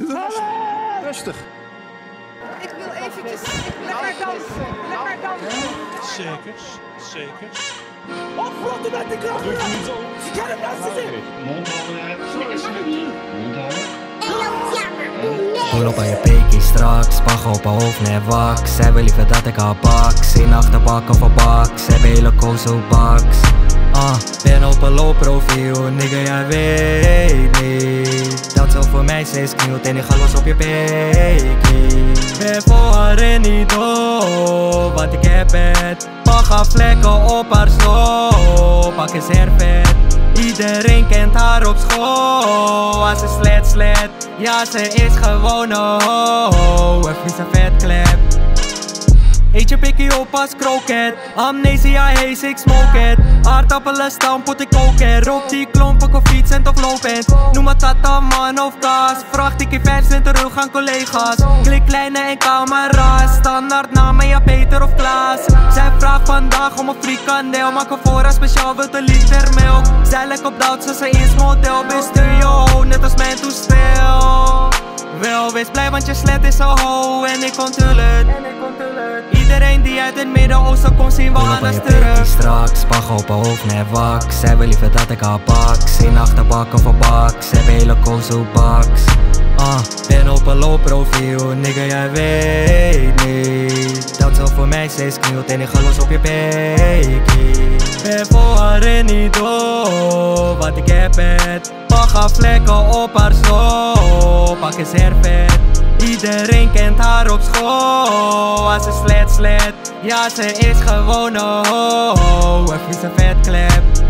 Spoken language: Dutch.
Rustig. Ik wil eventjes lekker dansen. Lekker dansen. Zeker, zeker. Opvlotten met de kracht. Ze kan hem dansen zitten. Hullupa ja peigis traks, paha opa ovne vaks. See või liivedadega paks, ei nahta pakava paks. See veel on koosu paks. Ben op een low profiel, nigga jij weet niet dat zo voor mij ze is knielt en die gal was op je beekie. Ben voor haar en niet door, want ik heb het. Paga vlekken op haar stoel, pak is hervet. Iedereen kent haar op school, als ze slet. Ja, ze is gewoon oh, een vieze vetklep. Eet je pikkie op als kroket. Amnesia, hey, ik smoke het. Aardappelen stamppot, ik kook het. Rook die klompen, koffie, cent of loopend. Noem maar tata, man of kaas. Vracht ik in vers in terug aan collega's. Klik lijnen en camera's. Standaard namen, ja, Peter of Klaas. Zij vraagt vandaag om een frikandel. Maak een voorraad speciaal, wilt een liter melk. Zij lekt op dat, zo ze is model. Bestuur je ho, net als mijn toestel. Wel, wees blij, want je slet is al ho. En ik onthul het. Iedereen die uit het Midden-Oosten komt zien we aan de terug. Straks, pag op haar hoofd net waks. Zij wil liever dat ik haar pak. Geen achterbakken voor baks. Zij willen kozo baks. Ben op een low profiel, nigga jij weet niet dat zo voor mij ze is knielt en ik ga los op je beekie. Ben voor haar en niet door, want ik heb het. Pag vlekken op haar stoel, pak is hervet. Iedereen kent haar op school, als ze slet. Ja, ze is gewoon een vieze vetklep.